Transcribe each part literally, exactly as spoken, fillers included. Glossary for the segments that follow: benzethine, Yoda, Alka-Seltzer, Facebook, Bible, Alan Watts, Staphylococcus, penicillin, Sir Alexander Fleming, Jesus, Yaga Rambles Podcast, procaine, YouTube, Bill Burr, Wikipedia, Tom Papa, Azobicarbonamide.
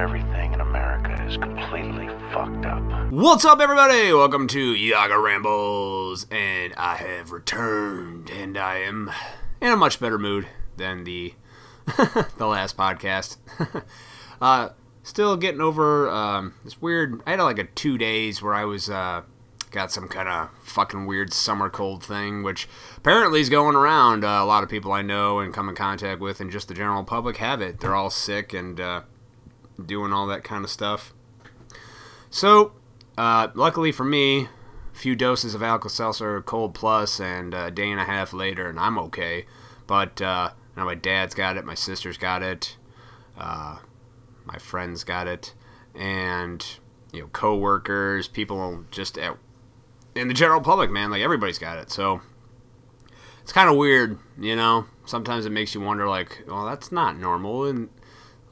everything in America is completely fucked up. What's up, everybody? Welcome to Yaga Rambles, and I have returned, and I am in a much better mood than the the last podcast. uh, still getting over um, this weird. I had like a two days where I was uh, got some kind of fucking weird summer cold thing, which apparently is going around. Uh, a lot of people I know and come in contact with, and just the general public have it. They're all sick and uh, doing all that kind of stuff. So, uh, luckily for me, a few doses of Alka-Seltzer Cold Plus, and a day and a half later, and I'm okay. But uh, now my dad's got it, my sister's got it, uh, my friends got it, and you know, coworkers, people just at in the general public, man, like everybody's got it. So it's kind of weird, you know. Sometimes it makes you wonder, like, well, that's not normal, and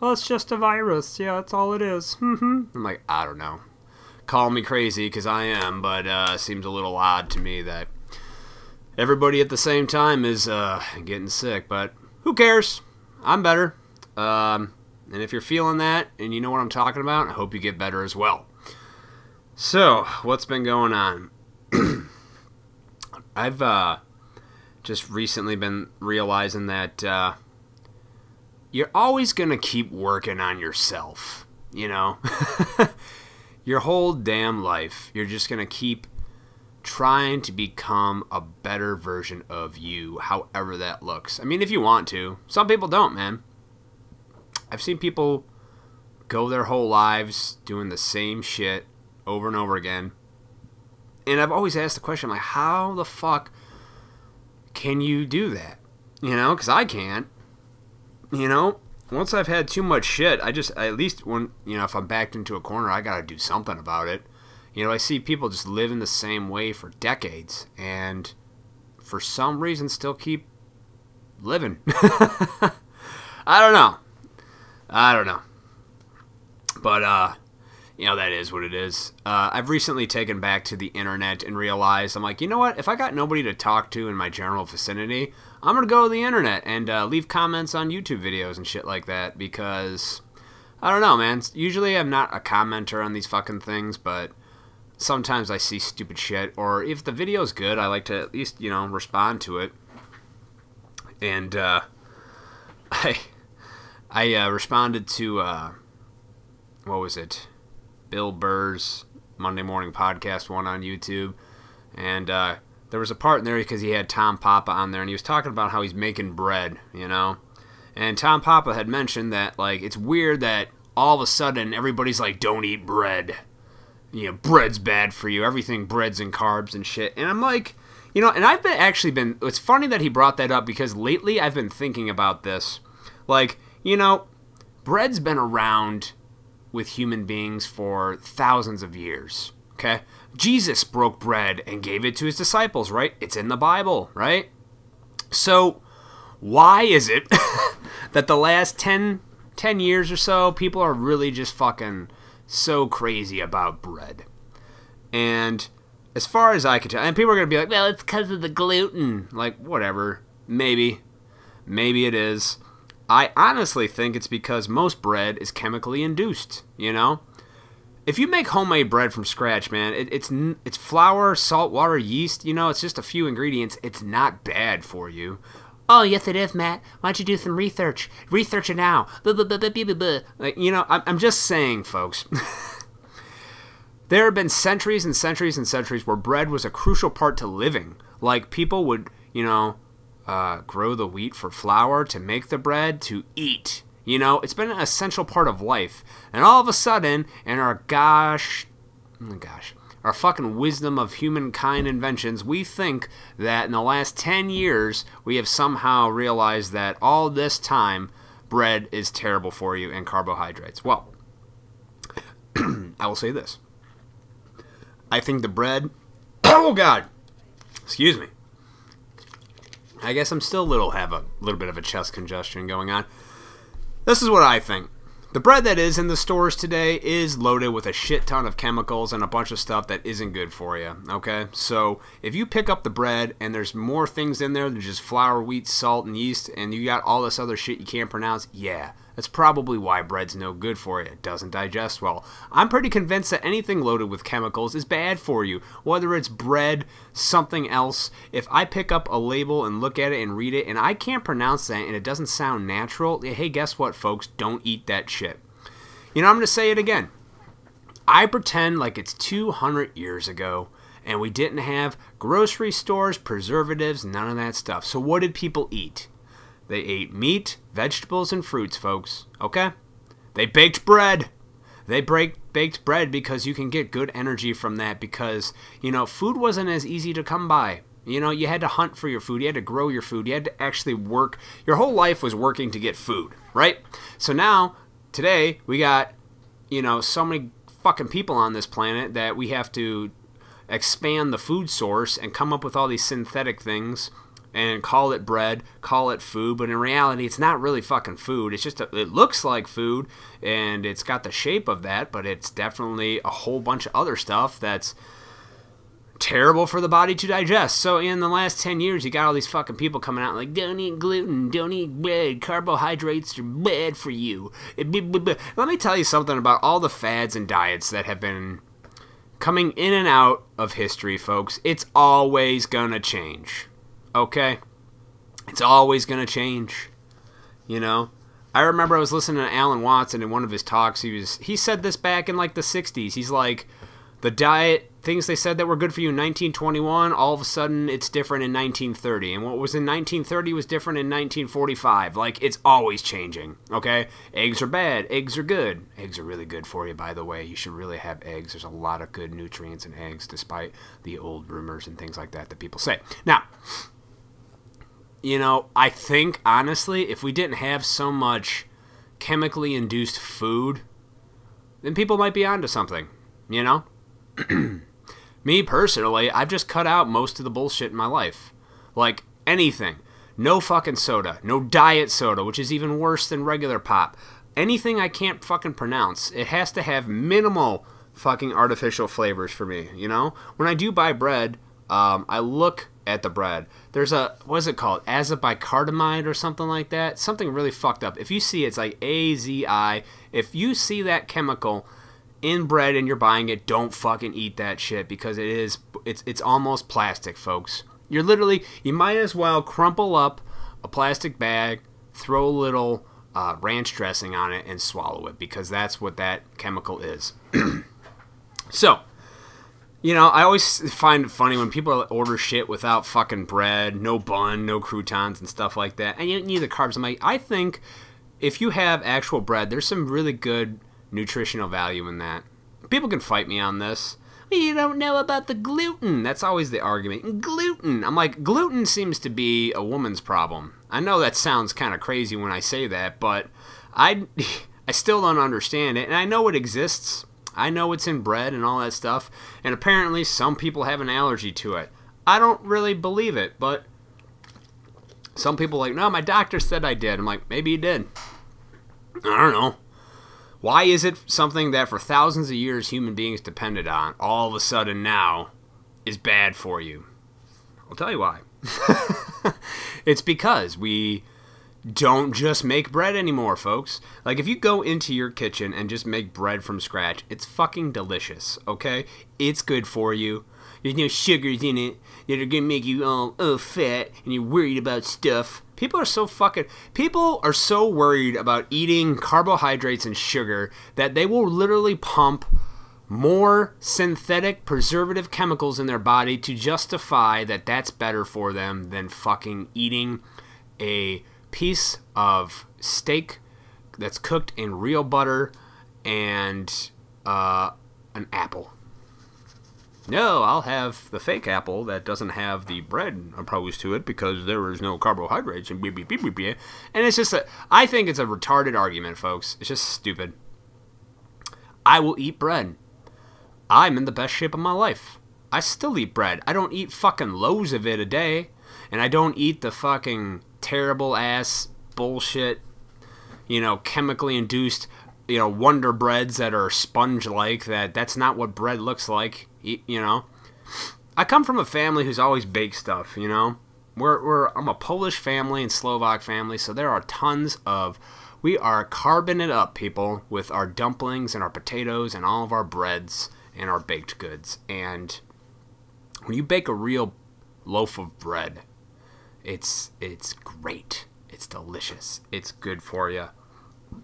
well, it's just a virus. Yeah, that's all it is. Mm-hmm. I'm like, I don't know. Call me crazy, because I am, but uh, it seems a little odd to me that everybody at the same time is uh, getting sick. But who cares? I'm better. Um, and if you're feeling that, and you know what I'm talking about, I hope you get better as well. So, what's been going on? I've uh, just recently been realizing that uh, you're always going to keep working on yourself, you know? Your whole damn life, you're just going to keep trying to become a better version of you, however that looks. I mean, if you want to. Some people don't, man. I've seen people go their whole lives doing the same shit over and over again. And I've always asked the question, like, how the fuck can you do that? You know, because I can't. You know, once I've had too much shit, I just, at least when, you know, if I'm backed into a corner, I gotta do something about it. You know, I see people just living the same way for decades, and for some reason still keep living. I don't know. I don't know. But, uh... you know, that is what it is. Uh, I've recently taken back to the internet and realized, I'm like, you know what? If I got nobody to talk to in my general vicinity, I'm going to go to the internet and uh, leave comments on YouTube videos and shit like that, because, I don't know, man. Usually I'm not a commenter on these fucking things, but sometimes I see stupid shit, or if the video's good, I like to at least, you know, respond to it. And uh, I, I uh, responded to, uh, what was it? Bill Burr's Monday Morning Podcast one on YouTube, and uh, there was a part in there because he had Tom Papa on there, and he was talking about how he's making bread, you know, and Tom Papa had mentioned that, like, it's weird that all of a sudden everybody's like, don't eat bread, you know, bread's bad for you, everything breads and carbs and shit, and I'm like, you know, and I've been actually been, it's funny that he brought that up, because lately I've been thinking about this, like, you know, bread's been around with human beings for thousands of years, okay? Jesus broke bread and gave it to his disciples, right? It's in the Bible, right? So why is it that the last ten, ten years or so, people are really just fucking so crazy about bread? And as far as I can tell, and people are going to be like, well, it's because of the gluten. Like, whatever. Maybe. Maybe it is. I honestly think it's because most bread is chemically induced, you know? If you make homemade bread from scratch, man, it, it's it's flour, salt, water, yeast, you know, it's just a few ingredients. It's not bad for you. Oh, yes it is, Matt. Why don't you do some research? Research it now. Blah, blah, blah, blah, blah, blah. Like, you know, I'm, I'm just saying, folks. There have been centuries and centuries and centuries where bread was a crucial part to living. Like, people would, you know... Uh, grow the wheat for flour, to make the bread, to eat. You know, it's been an essential part of life. And all of a sudden, in our gosh, oh gosh, our fucking wisdom of humankind inventions, we think that in the last ten years, we have somehow realized that all this time, bread is terrible for you and carbohydrates. Well, I will say this. I think the bread, oh God, excuse me. I guess I'm still a little have a little bit of a chest congestion going on. This is what I think. The bread that is in the stores today is loaded with a shit ton of chemicals and a bunch of stuff that isn't good for you, okay? So if you pick up the bread and there's more things in there than just flour, wheat, salt, and yeast, and you got all this other shit you can't pronounce, yeah, That's probably why bread's no good for you. It doesn't digest well. I'm pretty convinced that anything loaded with chemicals is bad for you, whether it's bread, something else. If I pick up a label and look at it and read it and I can't pronounce that and it doesn't sound natural, hey, guess what, folks? Don't eat that shit. You know, I'm going to say it again. I pretend like it's two hundred years ago and we didn't have grocery stores, preservatives, none of that stuff. So what did people eat? They ate meat, vegetables, and fruits, folks. Okay? They baked bread. They baked baked bread because you can get good energy from that because, you know, food wasn't as easy to come by. You know, you had to hunt for your food. You had to grow your food. You had to actually work. Your whole life was working to get food, right? So now, today, we got, you know, so many fucking people on this planet that we have to expand the food source and come up with all these synthetic things and call it bread, call it food, but in reality, it's not really fucking food. It's just, a, it looks like food, and it's got the shape of that, but it's definitely a whole bunch of other stuff that's terrible for the body to digest. So in the last ten years, you got all these fucking people coming out like, don't eat gluten, don't eat bread, carbohydrates are bad for you. Let me tell you something about all the fads and diets that have been coming in and out of history, folks. It's always gonna change. Okay, it's always going to change, you know. I remember I was listening to Alan Watts, and in one of his talks, he was he said this back in like the sixties. He's like, the diet, things they said that were good for you in nineteen twenty-one, all of a sudden it's different in nineteen thirty. And what was in nineteen thirty was different in nineteen forty-five. Like, it's always changing, okay? Eggs are bad. Eggs are good. Eggs are really good for you, by the way. You should really have eggs. There's a lot of good nutrients in eggs, despite the old rumors and things like that that people say. Now, you know, I think, honestly, if we didn't have so much chemically induced food, then people might be onto something, you know? Me, personally, I've just cut out most of the bullshit in my life. Like, anything. No fucking soda. No diet soda, which is even worse than regular pop. Anything I can't fucking pronounce. It has to have minimal fucking artificial flavors for me, you know? When I do buy bread, um, I look at the bread. There's a, what is it called? Azobicarbonamide or something like that. Something really fucked up. If you see it, it's like A Z I. If you see that chemical in bread and you're buying it, don't fucking eat that shit because it is, it's, it's almost plastic, folks. You're literally, you might as well crumple up a plastic bag, throw a little uh, ranch dressing on it and swallow it because that's what that chemical is. So, you know, I always find it funny when people order shit without fucking bread, no bun, no croutons and stuff like that. And you need the carbs. I'm like, I think if you have actual bread, there's some really good nutritional value in that. People can fight me on this. You don't know about the gluten. That's always the argument. Gluten. I'm like, gluten seems to be a woman's problem. I know that sounds kind of crazy when I say that, but I, I still don't understand it. And I know it exists. I know it's in bread and all that stuff, and apparently some people have an allergy to it. I don't really believe it, but some people are like, no, my doctor said I did. I'm like, maybe you did. I don't know. Why is it something that for thousands of years human beings depended on, all of a sudden now, is bad for you? I'll tell you why. It's because we don't just make bread anymore, folks. Like, if you go into your kitchen and just make bread from scratch, it's fucking delicious, okay? It's good for you. There's no sugars in it that are gonna make you all oh, fat and you're worried about stuff. People are so fucking... People are so worried about eating carbohydrates and sugar that they will literally pump more synthetic preservative chemicals in their body to justify that that's better for them than fucking eating a piece of steak that's cooked in real butter and uh, an apple. No, I'll have the fake apple that doesn't have the bread opposed to it because there is no carbohydrates and blah, blah, blah, blah, blah. And it's just a, I think it's a retarded argument, folks. It's just stupid. I will eat bread. I'm in the best shape of my life. I still eat bread. I don't eat fucking loaves of it a day. And I don't eat the fucking terrible ass bullshit, you know, chemically induced, you know, Wonder Breads that are sponge like that. That's not what bread looks like, you know. I come from a family who's always baked stuff, you know. We're, we're I'm a Polish family and Slovak family, so there are tons of We are carboning it up, people, with our dumplings and our potatoes and all of our breads and our baked goods. And when you bake a real loaf of bread, it's it's great. It's delicious. It's good for you.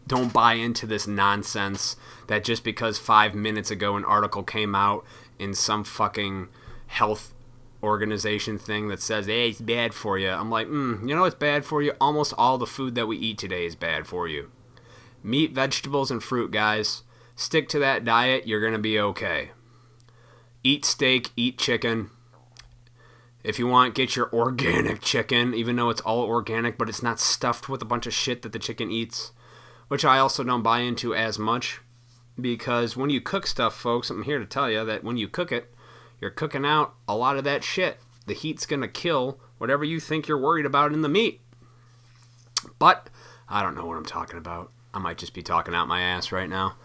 Don't buy into this nonsense that just because five minutes ago an article came out in some fucking health organization thing that says, hey, it's bad for you. I'm like, mm, you know what's bad for you? Almost all the food that we eat today is bad for you. Meat, vegetables, and fruit, guys. Stick to that diet. You're going to be okay. Eat steak. Eat chicken. If you want, get your organic chicken, even though it's all organic, but it's not stuffed with a bunch of shit that the chicken eats, which I also don't buy into as much, because when you cook stuff, folks, I'm here to tell you that when you cook it, you're cooking out a lot of that shit. The heat's going to kill whatever you think you're worried about in the meat. But I don't know what I'm talking about. I might just be talking out my ass right now.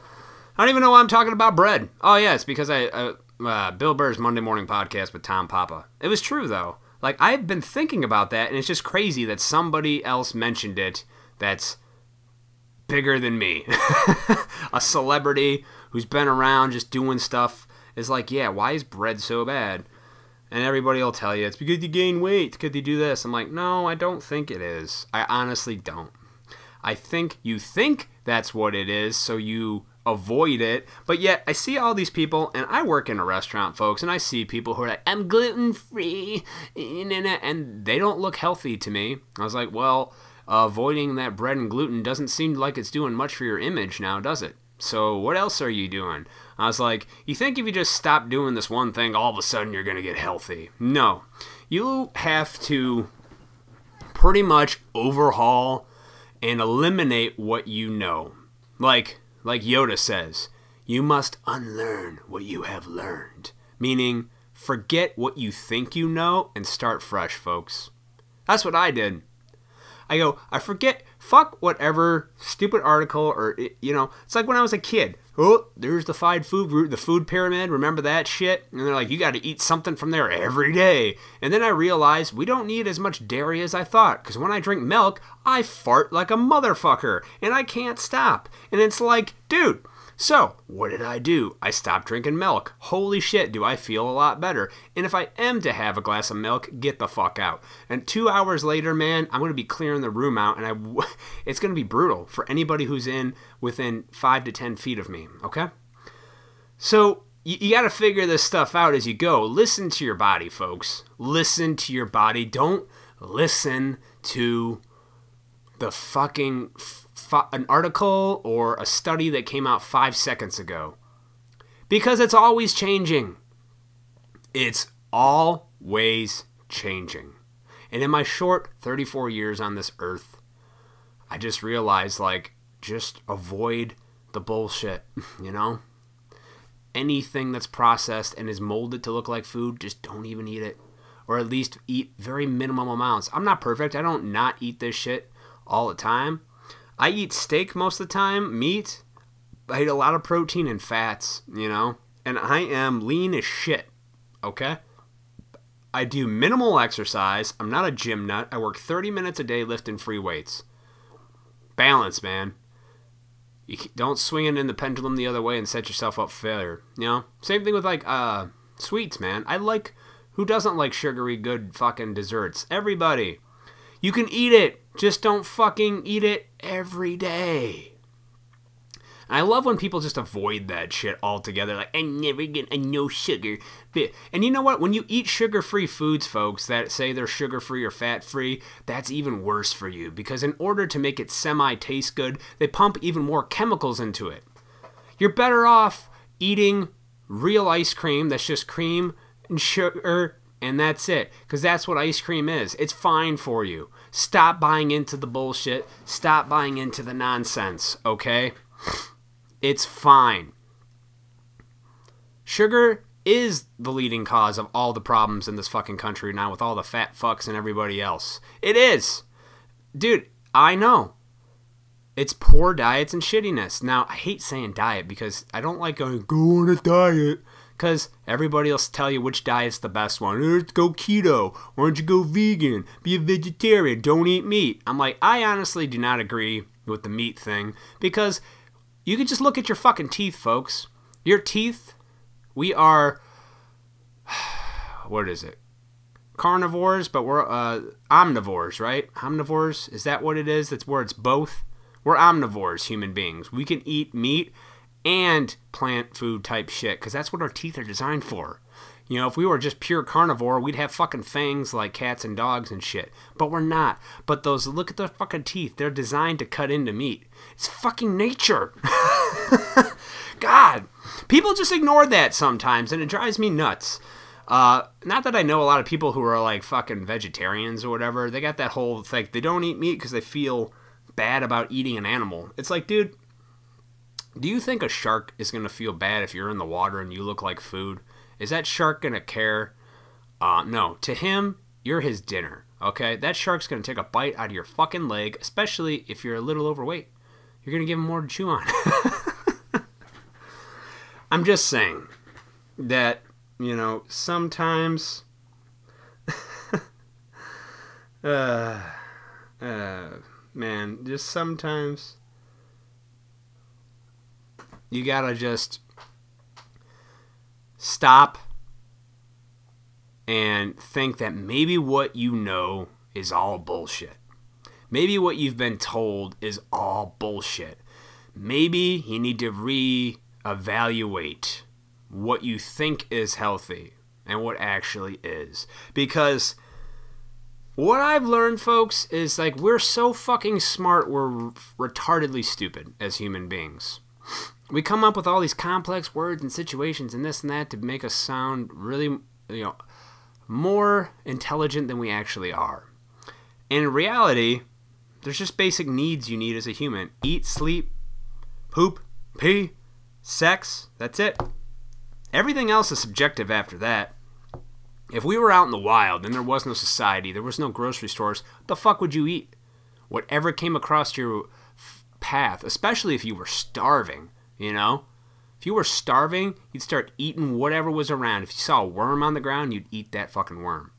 I don't even know why I'm talking about bread. Oh, yeah, it's because I... I Uh, Bill Burr's Monday Morning Podcast with Tom Papa. It was true, though. Like, I've been thinking about that, and it's just crazy that somebody else mentioned it that's bigger than me. A celebrity who's been around just doing stuff is like, yeah, why is bread so bad? And everybody will tell you, it's because you gain weight, because you do this. I'm like, no, I don't think it is. I honestly don't. I think you think that's what it is, so you... avoid it. But yet I see all these people, and I work in a restaurant, folks, and I see people who are like, I'm gluten free, and they don't look healthy to me. I was like, well, uh, avoiding that bread and gluten doesn't seem like it's doing much for your image now, does it? So what else are you doing? I was like, you think if you just stop doing this one thing, all of a sudden you're gonna get healthy? No, you have to pretty much overhaul and eliminate what you know. Like Like Yoda says, you must unlearn what you have learned. Meaning, forget what you think you know and start fresh, folks. That's what I did. I go, I forget, fuck whatever stupid article or, you know, it's like when I was a kid. Oh, there's the five food route, the food pyramid, remember that shit? And they're like, you got to eat something from there every day. And then I realized we don't need as much dairy as I thought, because when I drink milk, I fart like a motherfucker, and I can't stop. And it's like, dude, so what did I do? I stopped drinking milk. Holy shit, do I feel a lot better. And if I am to have a glass of milk, get the fuck out. And two hours later, man, I'm going to be clearing the room out, and I w it's going to be brutal for anybody who's in within five to ten feet of me, okay? So you, you got to figure this stuff out as you go. Listen to your body, folks. Listen to your body. Don't listen to the fucking... an article or a study that came out five seconds ago, because it's always changing. It's always changing. And in my short thirty-four years on this earth, I just realized, like, just avoid the bullshit, you know? Anything that's processed and is molded to look like food, just don't even eat it, or at least eat very minimum amounts. I'm not perfect. I don't not eat this shit all the time. I eat steak most of the time, meat. I eat a lot of protein and fats, you know, and I am lean as shit, okay? I do minimal exercise. I'm not a gym nut. I work thirty minutes a day lifting free weights. Balance, man. You don't swing it in the pendulum the other way and set yourself up for failure, you know? Same thing with, like, uh, sweets, man. I like, who doesn't like sugary good fucking desserts? Everybody. You can eat it. Just don't fucking eat it every day. And I love when people just avoid that shit altogether. Like, I'm never gonna, no sugar. And you know what? When you eat sugar-free foods, folks, that say they're sugar-free or fat-free, that's even worse for you. Because in order to make it semi-taste good, they pump even more chemicals into it. You're better off eating real ice cream that's just cream and sugar, and that's it, because that's what ice cream is. It's fine for you. Stop buying into the bullshit. Stop buying into the nonsense, okay? It's fine. Sugar is the leading cause of all the problems in this fucking country now, with all the fat fucks and everybody else. It is. Dude, I know. It's poor diets and shittiness. Now, I hate saying diet, because I don't like going, go on a diet, because everybody else tell you which diet's the best one. Let's go keto. Why don't you go vegan? Be a vegetarian. Don't eat meat. I'm like, I honestly do not agree with the meat thing, because you can just look at your fucking teeth, folks. Your teeth, we are, what is it? Carnivores, but we're uh, omnivores, right? Omnivores, is that what it is? That's where it's both. We're omnivores, human beings. We can eat meat and plant food type shit, because that's what our teeth are designed for. You know, if we were just pure carnivore, we'd have fucking fangs like cats and dogs and shit. But we're not. But those, look at the fucking teeth. They're designed to cut into meat. It's fucking nature. God. People just ignore that sometimes, and it drives me nuts. Uh, not that I know a lot of people who are like fucking vegetarians or whatever. They got that whole thing. They don't eat meat because they feel bad about eating an animal. It's like, dude, do you think a shark is going to feel bad if you're in the water and you look like food? Is that shark going to care? Uh, no. To him, you're his dinner, okay? That shark's going to take a bite out of your fucking leg, especially if you're a little overweight. You're going to give him more to chew on. I'm just saying that, you know, sometimes... uh, uh, man, just sometimes you got to just... stop and think that maybe what you know is all bullshit. Maybe what you've been told is all bullshit. Maybe you need to re-evaluate what you think is healthy and what actually is. Because what I've learned, folks, is like we're so fucking smart, we're retardedly stupid as human beings. We come up with all these complex words and situations and this and that to make us sound really, you know, more intelligent than we actually are. And in reality, there's just basic needs you need as a human. Eat, sleep, poop, pee, sex, that's it. Everything else is subjective after that. If we were out in the wild and there was no society, there was no grocery stores, the fuck would you eat? Whatever came across your path, especially if you were starving. You know, if you were starving, you'd start eating whatever was around. If you saw a worm on the ground, you'd eat that fucking worm.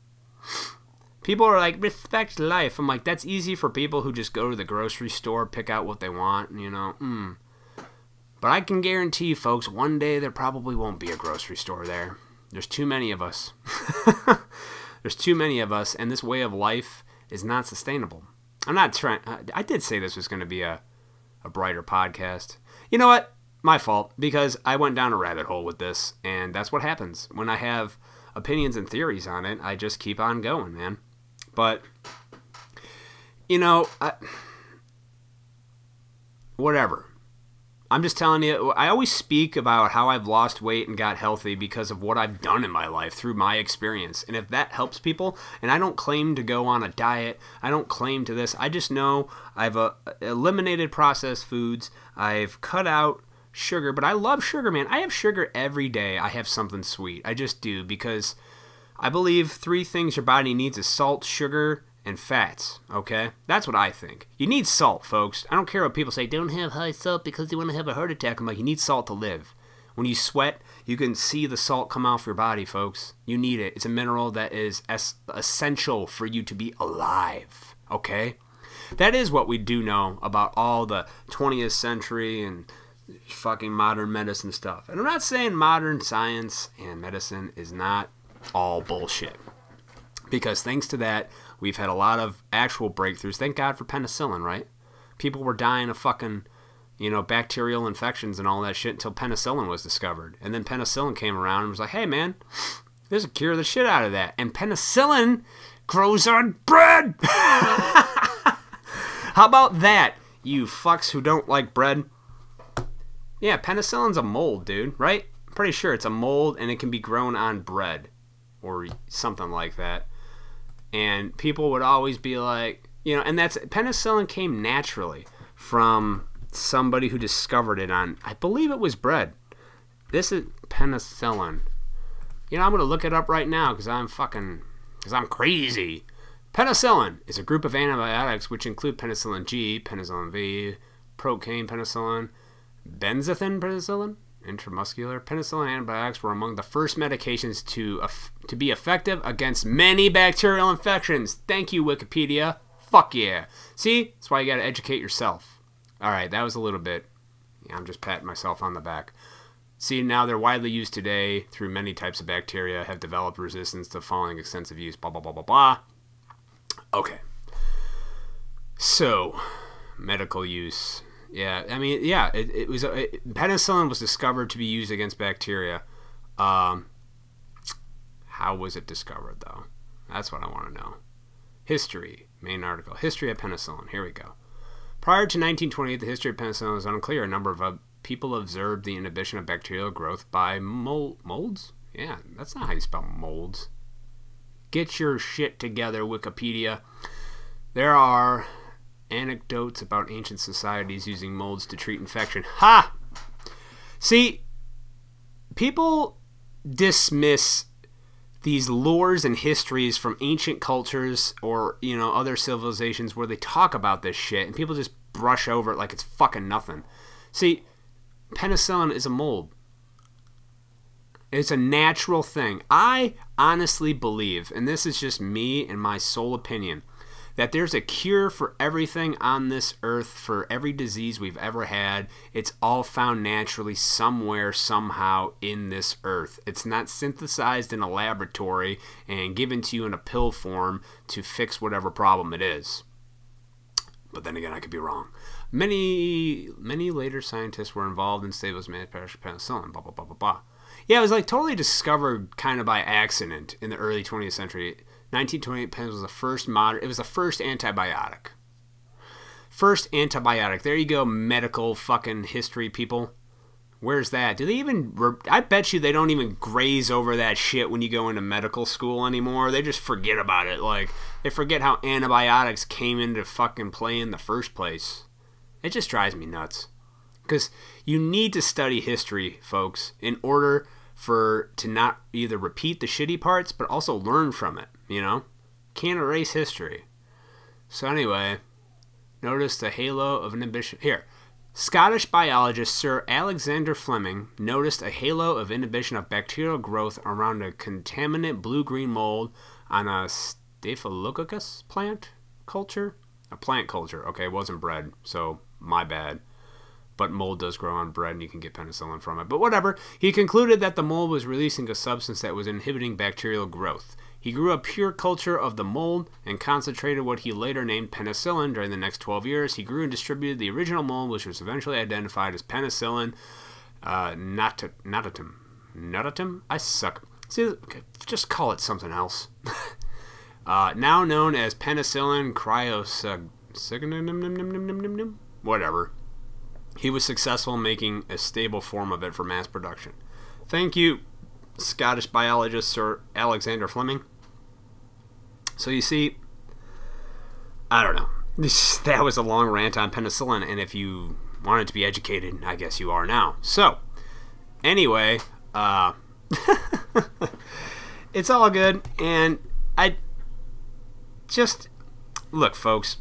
People are like, respect life. I'm like, that's easy for people who just go to the grocery store, pick out what they want, you know. Mm. But I can guarantee, folks, one day there probably won't be a grocery store there. There's too many of us. There's too many of us, and this way of life is not sustainable. I'm not trying. I did say this was going to be a, a brighter podcast. You know what? My fault, because I went down a rabbit hole with this, and that's what happens. When I have opinions and theories on it, I just keep on going, man. But, you know, I, whatever. I'm just telling you, I always speak about how I've lost weight and got healthy because of what I've done in my life through my experience. And if that helps people, and I don't claim to go on a diet, I don't claim to this, I just know I've uh, eliminated processed foods, I've cut out sugar, but I love sugar, man. I have sugar every day. I have something sweet. I just do, because I believe three things your body needs is salt, sugar, and fats, okay? That's what I think. You need salt, folks. I don't care what people say. Don't have high salt because you want to have a heart attack. I'm like, you need salt to live. When you sweat, you can see the salt come off your body, folks. You need it. It's a mineral that is es- essential for you to be alive, okay? That is what we do know about all the twentieth century and fucking modern medicine stuff. And I'm not saying modern science and medicine is not all bullshit, because thanks to that, we've had a lot of actual breakthroughs. Thank God for penicillin, right? People were dying of fucking, you know, bacterial infections and all that shit until penicillin was discovered. And then penicillin came around and was like, hey, man, there's a cure the shit out of that. And penicillin grows on bread! How about that, you fucks who don't like bread? Yeah, penicillin's a mold, dude, right? I'm pretty sure it's a mold, and it can be grown on bread or something like that. And people would always be like, you know, and that's, penicillin came naturally from somebody who discovered it on, I believe it was bread. This is penicillin. You know, I'm going to look it up right now because I'm fucking, because I'm crazy. Penicillin is a group of antibiotics which include penicillin G, penicillin V, procaine penicillin, benzethine penicillin, intramuscular penicillin. Antibiotics were among the first medications to to be effective against many bacterial infections. Thank you, Wikipedia. Fuck yeah. See, that's why you gotta educate yourself. All right, that was a little bit. Yeah, I'm just patting myself on the back. See, now they're widely used today through many types of bacteria, have developed resistance to following extensive use, blah, blah, blah, blah, blah. Okay. So, medical use. Yeah, I mean, yeah, it, it was it, penicillin was discovered to be used against bacteria. Um, how was it discovered, though? That's what I want to know. History, main article. History of penicillin. Here we go. Prior to nineteen twenty-eight, the history of penicillin was unclear. A number of uh, people observed the inhibition of bacterial growth by mold, molds? Yeah, that's not how you spell molds. Get your shit together, Wikipedia. There are anecdotes about ancient societies using molds to treat infection. Ha! See, people dismiss these lores and histories from ancient cultures or, you know, other civilizations where they talk about this shit, and people just brush over it like it's fucking nothing. See, penicillin is a mold. It's a natural thing. I honestly believe, and this is just me and my sole opinion, that there's a cure for everything on this earth, for every disease we've ever had. It's all found naturally somewhere, somehow in this earth. It's not synthesized in a laboratory and given to you in a pill form to fix whatever problem it is. But then again, I could be wrong. Many, many later scientists were involved in stable manufacture of penicillin, blah, blah, blah, blah, blah. Yeah, it was like totally discovered kind of by accident in the early twentieth century. nineteen twenty-eight pens was the first modern, it was the first antibiotic. First antibiotic. There you go, medical fucking history people. Where's that? Do they even, I bet you they don't even graze over that shit when you go into medical school anymore. They just forget about it. Like, they forget how antibiotics came into fucking play in the first place. It just drives me nuts. Because you need to study history, folks, in order for to not either repeat the shitty parts, but also learn from it, you know? Can't erase history. So anyway, notice the halo of inhibition. Here, Scottish biologist Sir Alexander Fleming noticed a halo of inhibition of bacterial growth around a contaminant blue-green mold on a Staphylococcus plant culture? A plant culture. Okay, it wasn't bread, so my bad. But mold does grow on bread, and you can get penicillin from it. But whatever. He concluded that the mold was releasing a substance that was inhibiting bacterial growth. He grew a pure culture of the mold and concentrated what he later named penicillin. During the next twelve years, he grew and distributed the original mold, which was eventually identified as penicillin uh, natatum. Natatum? I suck. See, just call it something else. uh, now known as penicillin cryosug... Whatever. He was successful in making a stable form of it for mass production. Thank you, Scottish biologist Sir Alexander Fleming. So you see, I don't know. That was a long rant on penicillin, and if you wanted to be educated, I guess you are now. So, anyway, uh, it's all good, and I just, look, folks,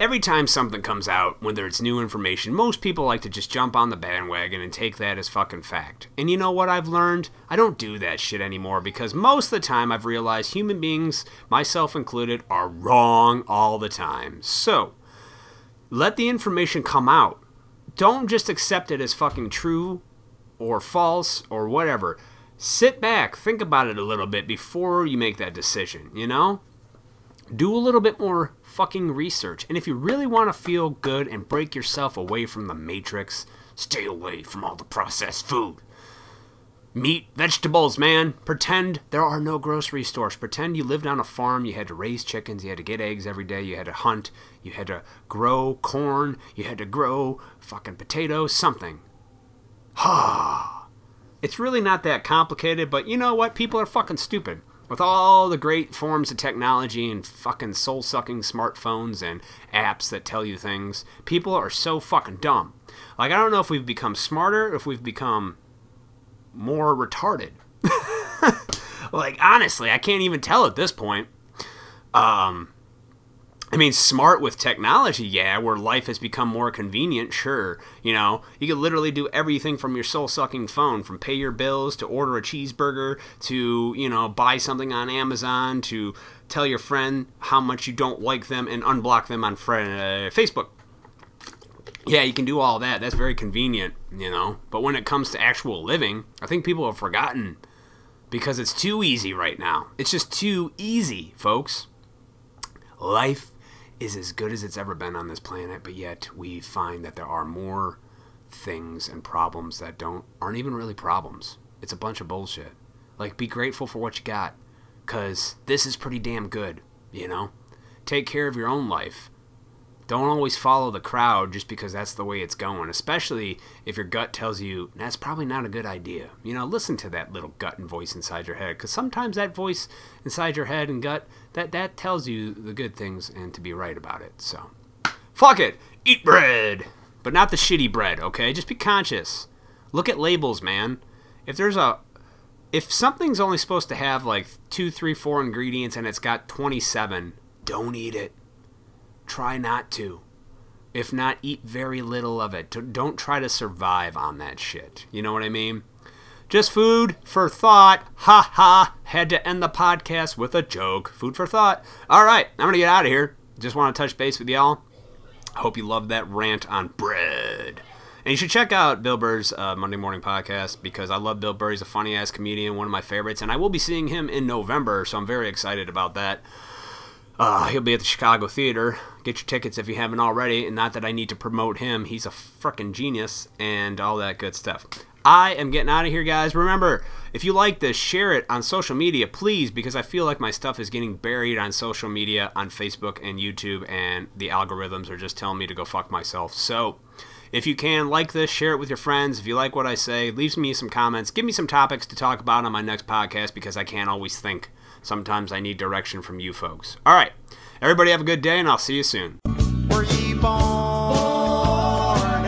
every time something comes out, whether it's new information, most people like to just jump on the bandwagon and take that as fucking fact. And you know what I've learned? I don't do that shit anymore, because most of the time I've realized human beings, myself included, are wrong all the time. So, let the information come out. Don't just accept it as fucking true or false or whatever. Sit back, think about it a little bit before you make that decision, you know? Do a little bit more fucking research. And if you really want to feel good and break yourself away from the matrix, stay away from all the processed food. Meat, vegetables, man. Pretend there are no grocery stores. Pretend you lived on a farm, you had to raise chickens, you had to get eggs every day, you had to hunt, you had to grow corn, you had to grow fucking potatoes, something. Ha! It's really not that complicated, but you know what? People are fucking stupid. With all the great forms of technology and fucking soul-sucking smartphones and apps that tell you things, people are so fucking dumb. Like, I don't know if we've become smarter, if we've become more retarded. Like, honestly, I can't even tell at this point. Um, I mean, smart with technology, yeah, where life has become more convenient, sure. You know, you can literally do everything from your soul-sucking phone, from pay your bills to order a cheeseburger to, you know, buy something on Amazon to tell your friend how much you don't like them and unblock them on friend, uh, Facebook. Yeah, you can do all that. That's very convenient, you know. But when it comes to actual living, I think people have forgotten because it's too easy right now. It's just too easy, folks. Life is as good as it's ever been on this planet, but yet we find that there are more things and problems that don't aren't even really problems. It's a bunch of bullshit. Like, be grateful for what you got, because this is pretty damn good, you know. Take care of your own life. Don't always follow the crowd just because that's the way it's going, especially if your gut tells you that's probably not a good idea. You know, listen to that little gut and voice inside your head, because sometimes that voice inside your head and gut, that, that tells you the good things and to be right about it. So, fuck it. Eat bread. But not the shitty bread, okay? Just be conscious. Look at labels, man. If there's a... If something's only supposed to have like two, three, four ingredients and it's got twenty-seven, don't eat it. Try not to. If not, eat very little of it. Don't try to survive on that shit. You know what I mean? Just food for thought. Ha ha. Had to end the podcast with a joke. Food for thought. All right. I'm going to get out of here. Just want to touch base with y'all. I hope you loved that rant on bread. And you should check out Bill Burr's uh, Monday Morning Podcast, because I love Bill Burr. He's a funny-ass comedian, one of my favorites. And I will be seeing him in November, so I'm very excited about that. Uh, he'll be at the Chicago Theater. Get your tickets if you haven't already. And not that I need to promote him. He's a freaking genius and all that good stuff. I am getting out of here, guys. Remember, if you like this, share it on social media, please, because I feel like my stuff is getting buried on social media, on Facebook and YouTube, and the algorithms are just telling me to go fuck myself. So if you can, like this, share it with your friends. If you like what I say, leave me some comments. Give me some topics to talk about on my next podcast, because I can't always think. Sometimes I need direction from you folks. All right. Everybody have a good day, and I'll see you soon. Were you born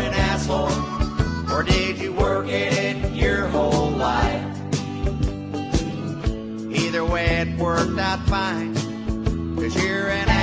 an asshole, or did you work at it your whole life? Either way, it worked out fine, because you're an asshole.